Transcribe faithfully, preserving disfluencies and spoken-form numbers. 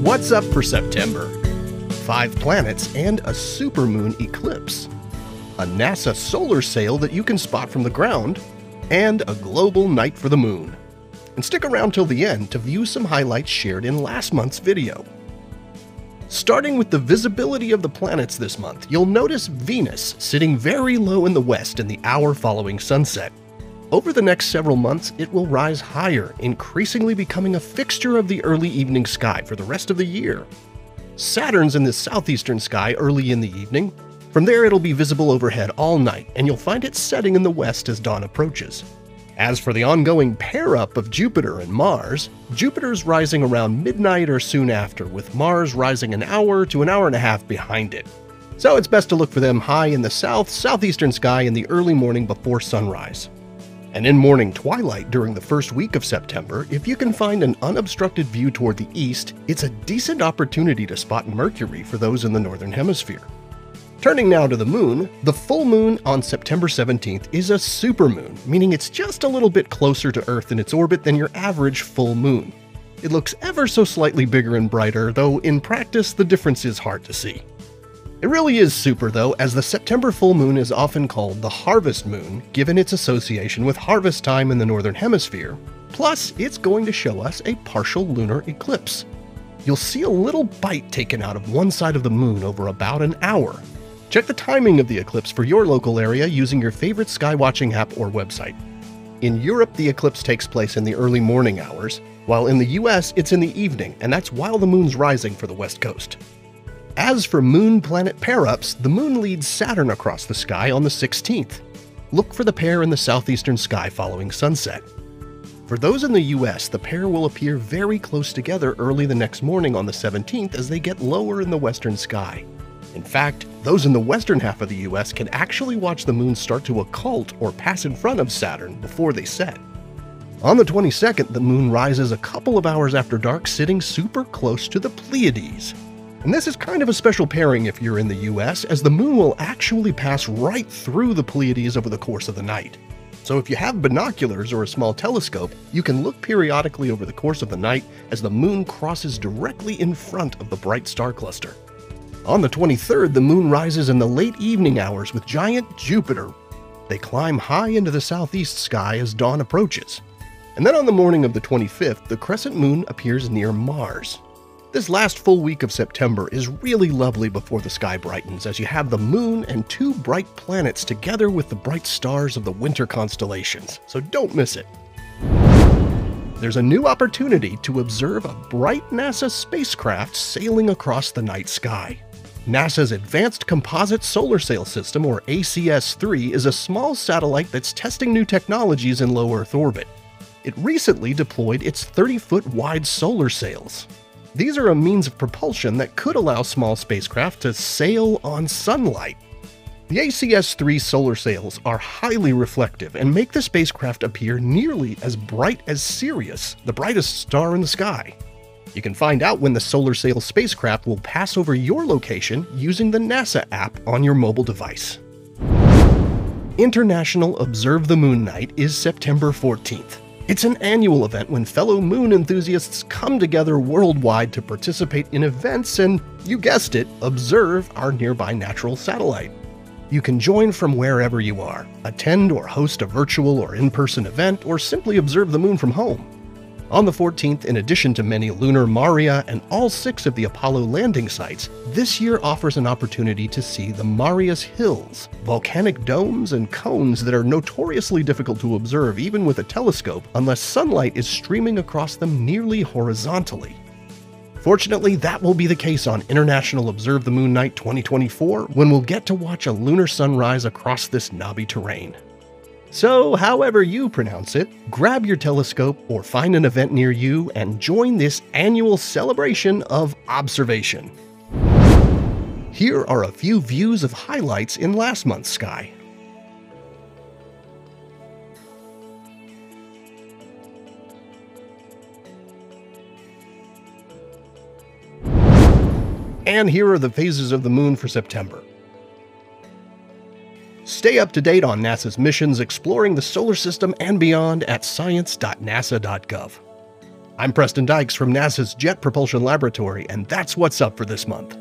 What's up for September? Five planets and a supermoon eclipse, a NASA solar sail that you can spot from the ground, and a global night for the moon. And stick around till the end to view some highlights shared in last month's video. Starting with the visibility of the planets this month, you'll notice Venus sitting very low in the west in the hour following sunset. Over the next several months, it will rise higher, increasingly becoming a fixture of the early evening sky for the rest of the year. Saturn's in the southeastern sky early in the evening. From there, it'll be visible overhead all night, and you'll find it setting in the west as dawn approaches. As for the ongoing pair-up of Jupiter and Mars, Jupiter's rising around midnight or soon after, with Mars rising an hour to an hour and a half behind it. So it's best to look for them high in the south, southeastern sky in the early morning before sunrise. And in morning twilight during the first week of September, if you can find an unobstructed view toward the east, it's a decent opportunity to spot Mercury for those in the northern hemisphere. Turning now to the moon, the full moon on September seventeenth is a supermoon, meaning it's just a little bit closer to Earth in its orbit than your average full moon. It looks ever so slightly bigger and brighter, though in practice the difference is hard to see. It really is super though, as the September full moon is often called the Harvest Moon, given its association with harvest time in the northern hemisphere. Plus, it's going to show us a partial lunar eclipse. You'll see a little bite taken out of one side of the moon over about an hour. Check the timing of the eclipse for your local area using your favorite skywatching app or website. In Europe, the eclipse takes place in the early morning hours, while in the U S it's in the evening, and that's while the moon's rising for the west coast. As for moon-planet pair-ups, the moon leads Saturn across the sky on the sixteenth. Look for the pair in the southeastern sky following sunset. For those in the U S, the pair will appear very close together early the next morning on the seventeenth as they get lower in the western sky. In fact, those in the western half of the U S can actually watch the moon start to occult or pass in front of Saturn before they set. On the twenty-second, the moon rises a couple of hours after dark, sitting super close to the Pleiades. And this is kind of a special pairing if you're in the U S, as the moon will actually pass right through the Pleiades over the course of the night. So if you have binoculars or a small telescope, you can look periodically over the course of the night as the moon crosses directly in front of the bright star cluster. On the twenty-third, the moon rises in the late evening hours with giant Jupiter. They climb high into the southeast sky as dawn approaches. And then on the morning of the twenty-fifth, the crescent moon appears near Mars. This last full week of September is really lovely before the sky brightens, as you have the moon and two bright planets together with the bright stars of the winter constellations, so don't miss it. There's a new opportunity to observe a bright NASA spacecraft sailing across the night sky. NASA's Advanced Composite Solar Sail System, or A C S three, is a small satellite that's testing new technologies in low Earth orbit. It recently deployed its thirty-foot wide solar sails. These are a means of propulsion that could allow small spacecraft to sail on sunlight. The A C S three solar sails are highly reflective and make the spacecraft appear nearly as bright as Sirius, the brightest star in the sky. You can find out when the solar sail spacecraft will pass over your location using the NASA app on your mobile device. International Observe the Moon Night is September fourteenth. It's an annual event when fellow moon enthusiasts come together worldwide to participate in events and, you guessed it, observe our nearby natural satellite. You can join from wherever you are, attend or host a virtual or in-person event, or simply observe the moon from home. On the fourteenth, in addition to many lunar maria and all six of the Apollo landing sites, this year offers an opportunity to see the Marius Hills, volcanic domes and cones that are notoriously difficult to observe even with a telescope unless sunlight is streaming across them nearly horizontally. Fortunately, that will be the case on International Observe the Moon Night twenty twenty-four, when we'll get to watch a lunar sunrise across this knobby terrain. So, however you pronounce it, grab your telescope or find an event near you and join this annual celebration of observation. Here are a few views of highlights in last month's sky. And here are the phases of the moon for September. Stay up to date on NASA's missions exploring the solar system and beyond at science dot nasa dot gov. I'm Preston Dykes from NASA's Jet Propulsion Laboratory, and that's what's up for this month.